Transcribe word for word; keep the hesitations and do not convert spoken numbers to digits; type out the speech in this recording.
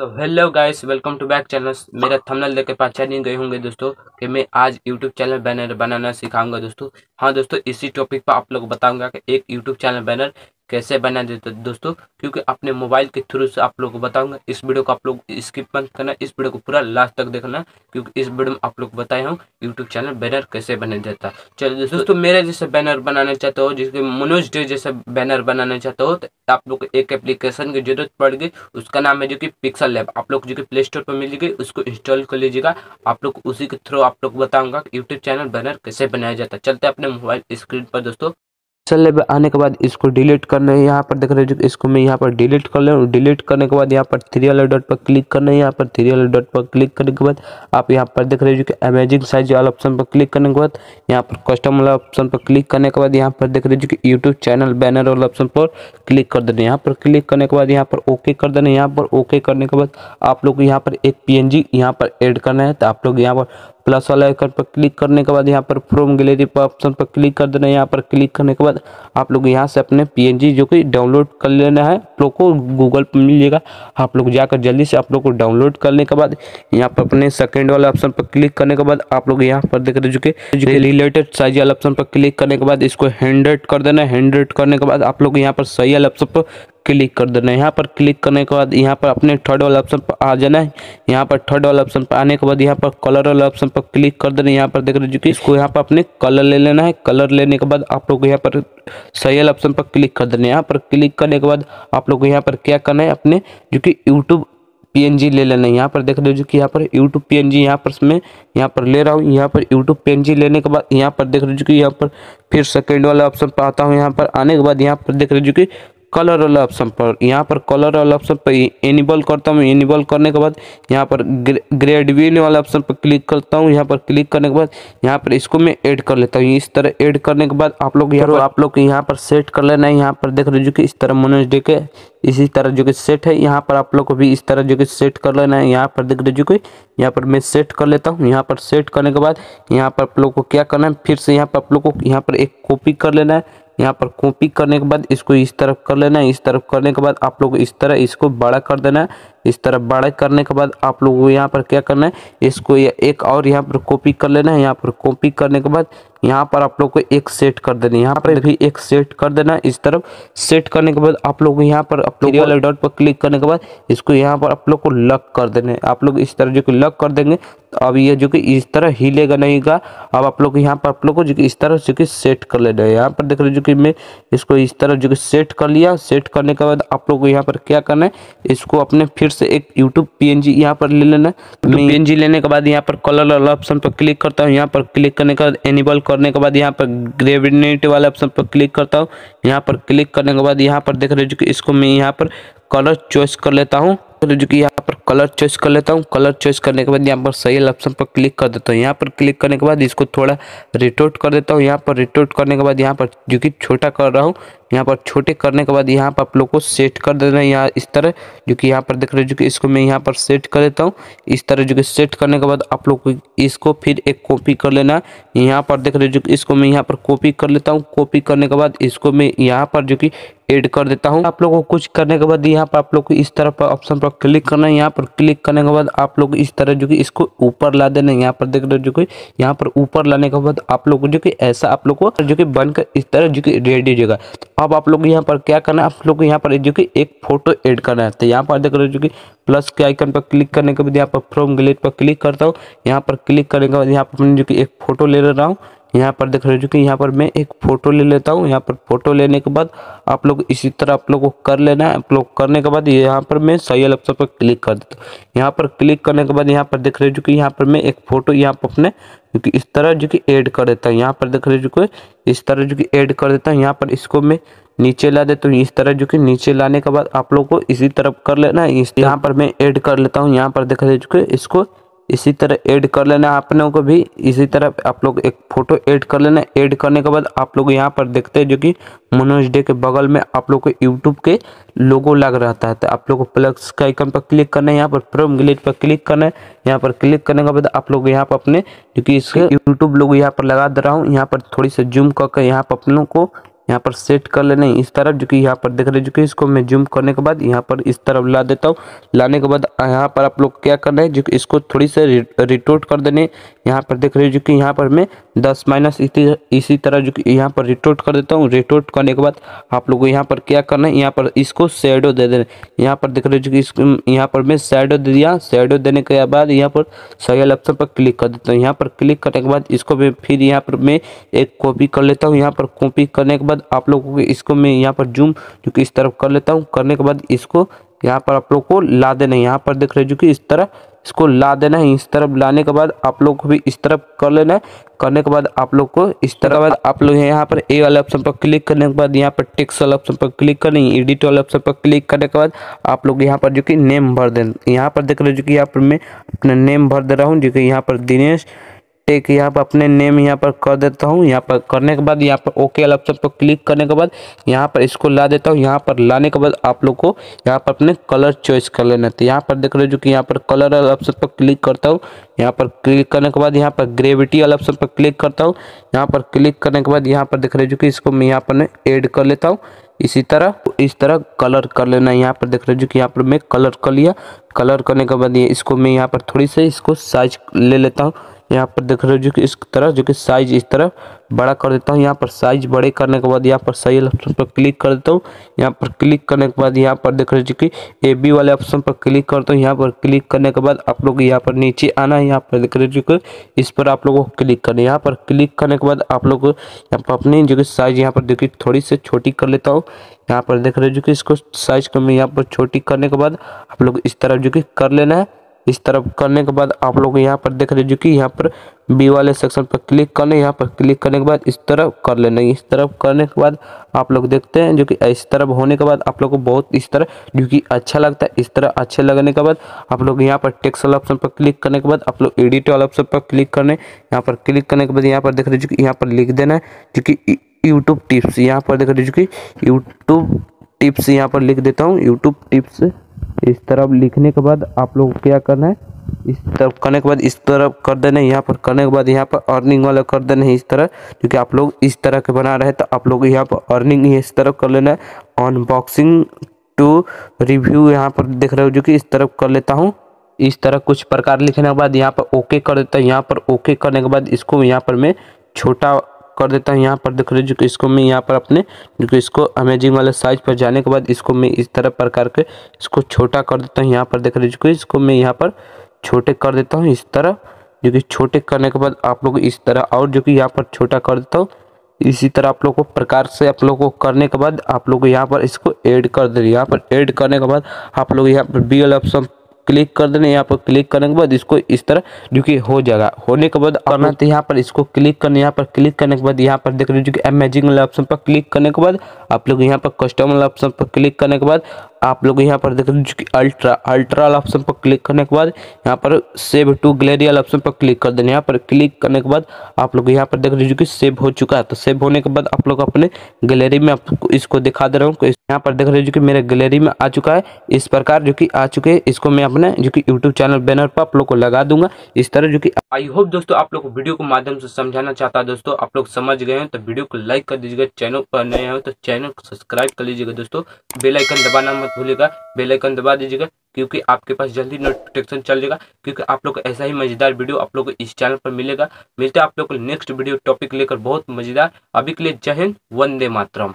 तो hello guys, welcome to back channel. मेरा thumbnail देख के पहचान गए होंगे दोस्तों कि मैं आज यूट्यूब चैनल बैनर बनाना सिखाऊंगा दोस्तों। हाँ दोस्तों, इसी टॉपिक पर आप लोग बताऊंगा कि एक यूट्यूब चैनल बैनर कैसे बना देते दोस्तों, क्योंकि अपने मोबाइल के थ्रू से आप लोग को बताऊंगा। इस वीडियो को आप लोग स्किप मत करना, इस वीडियो को पूरा लास्ट तक देखना, क्योंकि इस वीडियो में आप लोग बताया हूँ यूट्यूब चैनल बैनर कैसे बना देता है। चलो दोस्तों, दोस्तों मेरे जैसे बैनर बनाना चाहते हो, जिसके मनोज डे जैसे बैनर बनाना चाहते हो, तो आप लोग को एक एप्लीकेशन की जरूरत पड़ेगी। उसका नाम है जो कि पिक्सल लैब। आप लोग जो कि प्ले स्टोर पर मिलेगी, उसको इंस्टॉल कर लीजिएगा। आप लोग उसी के थ्रू आप लोग बताऊंगा यूट्यूब चैनल बैनर कैसे बनाया जाता है। चलते अपने मोबाइल स्क्रीन पर दोस्तों। पिक्सल आने के बाद इसको डिलीट करना है। यहाँ पर देख रहे हो, इसको मैं यहाँ पर डिलीट कर ले। डिलीट करने के बाद यहाँ पर थ्री वाला डॉट पर क्लिक करना है। यहाँ पर थ्री वाला डॉट पर क्लिक करने के बाद आप यहाँ पर देख रहे हो कि अमेजिंग साइज वाला ऑप्शन पर क्लिक करने के बाद यहाँ पर कस्टम वाला ऑप्शन पर क्लिक करने के बाद यहाँ पर देख रहे हो कि यूट्यूब चैनल बैनर वाला ऑप्शन पर क्लिक कर देना। यहाँ पर क्लिक करने के बाद यहाँ पर ओके कर देना। यहाँ पर ओके करने के बाद आप लोग यहाँ पर एक पी एन जी यहाँ पर एड करना है। तो आप लोग यहाँ पर प्लस वाला आइकन पर क्लिक करने के बाद यहाँ पर फ्रॉम गैलरी पर ऑप्शन पर क्लिक कर देना है। यहाँ पर क्लिक करने के बाद आप लोग यहाँ से अपने पीएनजी जो कि डाउनलोड कर लेना है। आप लोग को गूगल पर मिलेगा, आप लोग जाकर जल्दी से आप लोग को डाउनलोड करने के बाद यहाँ पर अपने सेकंड वाला ऑप्शन पर क्लिक करने के बाद आप लोग यहाँ पर देख रहे जो कि रिलेटेड साइज वाला ऑप्शन पर क्लिक करने के बाद इसको हंड्रेड कर देना है। हंड्रेड करने के बाद आप लोग यहाँ पर सही वाला ऑप्शन पर क्लिक कर देना है। यहाँ पर क्लिक करने के बाद यहाँ पर अपने थर्ड वाला ऑप्शन पर आ जाना है। यहाँ पर थर्ड वाला ऑप्शन पर आने के बाद यहाँ पर कलर वाला ऑप्शन पर क्लिक कर देना है। यहाँ पर देख रहे हो कि इसको यहाँ पर अपने कलर ले लेना है। कलर लेने के बाद आप लोग यहाँ पर सही वाला ऑप्शन पर क्लिक कर देना है। यहाँ पर क्लिक करने के बाद आप लोग यहाँ पर क्या करना है, अपने जो कि यूट्यूब पीएनजी ले लेना है। यहाँ पर देख रहे हो कि यहाँ पर यूट्यूब पीएनजी यहाँ पर मैं यहाँ पर ले रहा हूँ। यहाँ पर यूट्यूब पीएनजी लेने के बाद यहाँ पर देख रहे हो कि यहाँ पर फिर सेकेंड वाला ऑप्शन पर आता हूँ। यहाँ पर आने के बाद यहाँ पर देख रहे हो कि कलर वाला ऑप्शन पर यहाँ पर कलर वाला ऑप्शन पर एनेबल करता हूँ। एनेबल करने के बाद यहाँ पर ग्रेडिएंट वाला ऑप्शन पर क्लिक करता हूँ। यहाँ पर क्लिक करने के बाद यहाँ पर इसको मैं ऐड कर लेता हूँ। इस तरह ऐड करने के बाद आप लोग यहाँ आप लोग यहाँ पर सेट कर लेना है। यहाँ पर देख रहे हो कि इस तरह मनोज डे के इसी तरह जो कि सेट है। यहाँ पर आप लोग को भी इस तरह जो कि सेट कर लेना है। यहाँ पर देख लीजिए कोई यहाँ पर मैं सेट कर लेता हूँ। यहाँ पर सेट करने के बाद यहाँ पर आप लोग को क्या करना है, फिर से यहाँ पर आप लोग को यहाँ पर एक कॉपी कर लेना है। यहाँ पर कॉपी करने के बाद इसको इस तरफ कर लेना है। इस तरफ करने के बाद आप लोग इस तरह इसको बड़ा कर देना है। इस तरह बड़ा करने के बाद आप लोग को यहाँ पर क्या करना है, इसको एक और यहाँ पर कॉपी कर लेना है। यहाँ पर कॉपी करने के बाद यहाँ पर आप लोग को एक सेट कर देना है। यहाँ पर भी एक सेट कर देना है। इस तरफ सेट करने के बाद आप लोग यहाँ पर आप लोग वाले डॉट पर क्लिक करने के बाद इसको यहाँ पर आप लोग को लॉक कर देना है। आप लोग इस तरह जो कि लॉक कर देंगे तो अब ये जो कि इस तरह हिलेगा नहींगा। अब आप लोग यहाँ पर आप लोग को जो कि इस तरह जो कि सेट कर लेना है। यहाँ पर देख रहे जो कि मैं इसको इस तरह जो कि सेट कर लिया। सेट करने के बाद आप लोग को यहाँ पर क्या करना है, इसको अपने फिर से एक यूट्यूब पीएनजी यहाँ पर ले लेना। पीएनजी लेने के बाद यहाँ पर कलर वाला ऑप्शन पर क्लिक करता हूँ। यहाँ पर क्लिक करने के बाद एनेबल करने के बाद यहाँ पर ग्रेविनेट वाला ऑप्शन पर क्लिक करता हूँ। यहाँ पर क्लिक करने के बाद यहाँ पर देख रहे हो कि इसको मैं यहाँ पर कलर चॉइस कर लेता हूँ। जो कि यहाँ पर कलर चॉइस कर लेता हूँ। कलर चॉइस करने के बाद यहाँ पर सही ऑप्शन पर क्लिक कर देता हूँ। यहाँ पर क्लिक करने के बाद इसको थोड़ा रिटोर्ट कर देता हूँ। यहाँ पर रिटोर्ट करने के बाद यहाँ पर जो कि छोटा कर रहा हूँ। यहाँ पर छोटे करने के बाद यहाँ पर आप लोग को सेट कर देना है। यहाँ इस तरह जो कि यहाँ पर देख रहे हो कि इसको मैं यहाँ पर सेट कर देता हूँ। इस तरह जो कि सेट करने के बाद आप लोग को इसको फिर एक कॉपी कर लेना। यहाँ पर देख रहे हो कि इसको मैं यहाँ पर कॉपी कर लेता हूँ। कॉपी करने के बाद इसको मैं यहाँ पर जो कि ऐड कर देता हूँ। आप लोगों को कुछ करने के बाद यहाँ पर आप लोग को इस तरह पर ऑप्शन पर क्लिक करना है। यहाँ पर क्लिक करने के बाद आप लोग इस तरह जो कि इसको ऊपर ला देना है। यहाँ पर देख रहे हो जो कि यहाँ पर ऊपर लाने के बाद आप लोग को जो कि ऐसा आप लोग को जो कि बनकर इस तरह जो कि रेडी जगह। अब आप लोग यहाँ पर क्या करना है, आप लोग को यहाँ पर जो कि एक फोटो ऐड करना है। तो यहाँ पर देख रहे हो जो कि प्लस के आइकन पर क्लिक करने के बाद यहाँ पर फ्रॉम गैलरी पर क्लिक करता हूँ। यहाँ पर क्लिक करने के बाद यहाँ पर जो कि एक फोटो ले रहा हूँ। यहाँ पर देख रहे हो कि यहाँ पर मैं एक फ़ोटो ले लेता हूँ। यहाँ पर फोटो लेने के बाद आप लोग इसी तरह आप लोग को कर लेना है। आप लोग करने के बाद यहाँ पर मैं सही ऑप्शन पर क्लिक कर देता हूँ। यहाँ पर क्लिक करने के बाद यहाँ पर देख रहे हो कि यहाँ पर मैं एक फ़ोटो यहाँ पर अपने जो कि इस तरह जो कि ऐड कर देता हूँ। यहाँ पर देख रहे हो कि इस तरह जो कि ऐड कर देता हूँ। यहाँ पर इसको मैं नीचे ला देता हूँ। इस तरह जो कि नीचे लाने के बाद आप लोग को इसी तरफ कर लेना है। यहाँ पर मैं ऐड कर लेता हूँ। यहाँ पर देख रहे हो कि इसको इसी तरह ऐड कर लेना। आप लोगों को भी इसी तरह आप लोग एक फ़ोटो ऐड कर लेना। ऐड करने के बाद आप लोग यहाँ पर देखते हैं जो कि मनोज डे के बगल में आप लोग को यूट्यूब के लोगो लग रहता है। तो आप लोग को प्लस के आइकन पर क्लिक करना है। यहाँ पर फ्रॉम गैलरी पर क्लिक करना है। यहाँ पर क्लिक करने के बाद आप लोग यहाँ पर अपने जो कि इसके यूट्यूब लोगो यहाँ पर लगा दे रहा हूँ। यहाँ पर थोड़ी सी जूम करके यहाँ पर अपनों को यहाँ पर सेट कर लेने इस तरफ, जो कि यहाँ पर देख रहे, जो कि इसको मैं जूम करने के बाद यहाँ पर इस तरफ ला देता हूँ। लाने के बाद यहाँ पर आप लोग क्या करना है, जो कि इसको थोड़ी से रिटोर्ट कर देने। यहाँ पर देख रहे हो जो कि यहाँ पर मैं दस माइनस इसी तरह जो कि यहाँ पर रिटोर्ट कर देता हूँ। रिटोर्ट करने के बाद आप लोगों को यहाँ पर क्या करना है, यहाँ पर इसको शैडो दे देना। यहाँ पर देख रहे हो जो कि इसको यहाँ पर मैं शैडो दे दिया। शैडो देने के बाद यहाँ पर सॉयल ऑप्शन पर क्लिक कर देता हूँ। यहाँ पर क्लिक करने के बाद इसको मैं फिर यहाँ पर मैं एक कॉपी कर लेता हूँ। यहाँ पर कॉपी करने के बाद आप लोगों को इसको मैं यहाँ पर जूम जो कि इस तरफ कर लेता हूँ। करने के बाद इसको यहाँ पर आप लोग को ला देना है। यहाँ पर देख रहे हो जो कि इस तरह इसको ला देना है। इस तरफ लाने के बाद आप लोग को भी इस तरफ कर लेना है। करने के बाद आप लोग को इस तरह बाद आप लोग यहाँ पर ए वाले ऑप्शन पर क्लिक करने के बाद यहाँ पर टेक्स्ट वाले ऑप्शन पर क्लिक करनी है। एडिट वाले ऑप्शन पर क्लिक करने के बाद आप लोग यहाँ पर जो कि नेम भर देना। यहाँ पर देख रहे हो जो कि यहाँ पर मैं अपना नेम भर दे रहा हूँ, जो कि यहाँ पर दिनेश टेक यहाँ पर अपने नेम यहाँ पर कर देता हूँ। यहाँ पर करने के बाद यहाँ पर ओके वाले ऑप्शन पर क्लिक करने के बाद यहाँ पर इसको ला देता हूँ। यहाँ पर लाने के बाद आप लोग को यहाँ पर अपने कलर चॉइस कर लेना है। यहाँ पर देख रहे हो जो कि यहाँ पर कलर वाले ऑप्शन पर क्लिक करता हूँ। यहाँ पर क्लिक करने के बाद यहाँ पर ग्रेविटी वाले ऑप्शन पर क्लिक करता हूँ। यहाँ पर क्लिक करने के बाद यहाँ पर देख रहे हो जो कि इसको मैं यहाँ पर ऐड कर लेता हूँ। इसी तरह इस तरह कलर कर लेना है। यहाँ पर देख रहे हो जो कि यहाँ पर मैं कलर कर लिया। कलर करने के बाद ये इसको मैं यहाँ पर थोड़ी से इसको साइज ले लेता हूँ। यहाँ पर देख रहे हो जो कि इस तरह जो कि साइज इस तरह बड़ा कर देता हूँ। यहाँ पर साइज बड़े करने के बाद यहाँ पर सही ऑप्शन पर क्लिक कर देता हूँ। यहाँ पर क्लिक करने के बाद यहाँ पर देख रहे हो जो कि ए बी वाले ऑप्शन पर क्लिक करता हूँ। यहाँ पर क्लिक करने के बाद आप लोग यहाँ पर नीचे आना है। यहाँ पर देख रहे हो जो कि इस पर आप लोगों को क्लिक करना है। यहाँ पर क्लिक करने के बाद आप लोग यहाँ पर अपनी जो कि साइज यहाँ पर देखिए थोड़ी से छोटी कर लेता हूँ। यहाँ पर देख रहे हो जो कि इसको साइज को मैं यहाँ पर छोटी करने के बाद आप लोग इस तरफ जो कि कर लेना है। इस तरफ करने के बाद आप लोग यहाँ पर देख रहे हो जो कि यहाँ पर बी वाले सेक्शन पर क्लिक करना है। यहाँ पर क्लिक करने के बाद इस तरफ कर लेना है। इस तरफ करने के बाद आप लोग देखते हैं जो कि इस तरफ होने के बाद आप लोग को बहुत इस तरह जो कि अच्छा लगता है। इस तरह अच्छे लगने के बाद आप लोग यहाँ पर टेक्स्ट वाला ऑप्शन पर क्लिक करने के बाद आप लोग एडिट वाला ऑप्शन पर क्लिक करने। यहाँ पर क्लिक करने के बाद यहाँ पर देख रहे हो जो कि यहाँ पर लिख देना है जो कि यूट्यूब टिप्स। यहाँ पर देख रहे हो जो कि यूट्यूब टिप्स यहाँ पर लिख देता हूँ। यूट्यूब टिप्स इस तरफ लिखने के बाद आप लोग क्या करना है, इस तरफ करने के बाद इस तरफ कर देना है। यहाँ पर करने के बाद यहाँ पर अर्निंग वाला कर देना है। इस तरह क्योंकि आप लोग इस तरह के बना रहे हैं तो आप लोग यहाँ पर अर्निंग इस तरफ कर लेना है। अनबॉक्सिंग टू रिव्यू यहाँ पर देख रहे हो जो कि इस तरफ कर लेता हूँ। इस तरह कुछ प्रकार लिखने के बाद यहाँ पर ओके कर देता है। यहाँ पर ओके करने के बाद इसको यहाँ पर मैं छोटा कर देता हूँ। यहाँ पर देख रहे हो जो कि इसको मैं यहाँ पर अपने जो कि इसको अमेजिंग वाले साइज पर जाने के बाद इसको मैं इस तरह प्रकार के इसको छोटा कर देता हूँ। यहाँ पर देख रहे हो जो कि इसको मैं यहाँ पर छोटे कर देता हूँ। इस तरह जो कि छोटे करने के बाद आप लोग इस तरह और जो कि यहाँ पर छोटा कर देता हूँ। इसी तरह आप लोग को प्रकार से आप लोग को करने के बाद आप लोग यहाँ पर इसको ऐड कर दे। यहाँ पर ऐड करने के बाद आप लोग यहाँ पर बी एल ऑप्शन क्लिक कर देना। यहाँ पर क्लिक करने के बाद इसको इस तरह जो कि हो जाएगा। होने के बाद करना तो यहाँ पर इसको क्लिक करना। यहाँ पर क्लिक करने के बाद यहाँ पर देख रहे हो जो कि अमेजिंग वाला ऑप्शन पर क्लिक करने के बाद आप लोग यहाँ पर कस्टम वाला ऑप्शन पर क्लिक करने के बाद आप लोग यहाँ पर देख रहे हो जो कि अल्ट्रा अल्ट्रा वाला ऑप्शन पर क्लिक करने के बाद यहाँ पर सेव टू गैलरी वाला ऑप्शन पर क्लिक कर देना। यहाँ पर क्लिक करने के बाद आप लोग यहाँ पर देख रहे हो जो कि सेव हो चुका है। तो सेव होने के बाद आप लोग अपने गैलरी में आपको इसको दिखा दे रहा हूँ। यहाँ पर देख रहे हो जो कि मेरे गैलरी में आ चुका है। इस प्रकार जो कि आ चुके हैं इसको मैं अपने जो कि यूट्यूब चैनल बैनर पर आप लोग को लगा दूंगा। इस तरह जो कि आई होप दोस्तों आप लोग वीडियो के माध्यम से समझाना चाहता है। दोस्तों आप लोग समझ गए हैं तो वीडियो को लाइक कर दीजिएगा। चैनल पर नए हो तो चैनल को सब्सक्राइब कर लीजिएगा। दोस्तों बेल आइकन दबाना मत भूलिएगा। बेल आइकन दबा दीजिएगा क्योंकि आपके पास जल्दी नोटिफिकेशन चल जाएगा, क्योंकि आप लोग ऐसा ही मजेदार वीडियो आप लोग को इस चैनल पर मिलेगा। मिलते हैं आप लोग को नेक्स्ट वीडियो टॉपिक लेकर बहुत मजेदार। अभी के लिए जय हिंद, वंदे मातरम।